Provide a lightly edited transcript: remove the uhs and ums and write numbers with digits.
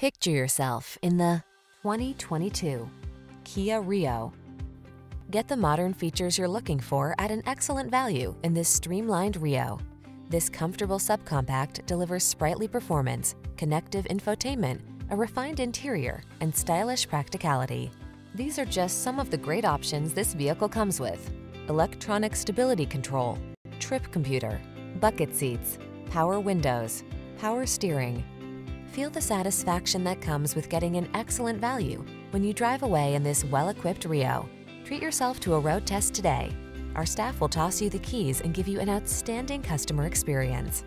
Picture yourself in the 2022 Kia Rio. Get the modern features you're looking for at an excellent value in this streamlined Rio. This comfortable subcompact delivers sprightly performance, connective infotainment, a refined interior, and stylish practicality. These are just some of the great options this vehicle comes with: electronic stability control, trip computer, bucket seats, power windows, power steering. Feel the satisfaction that comes with getting an excellent value when you drive away in this well-equipped Rio. Treat yourself to a road test today. Our staff will toss you the keys and give you an outstanding customer experience.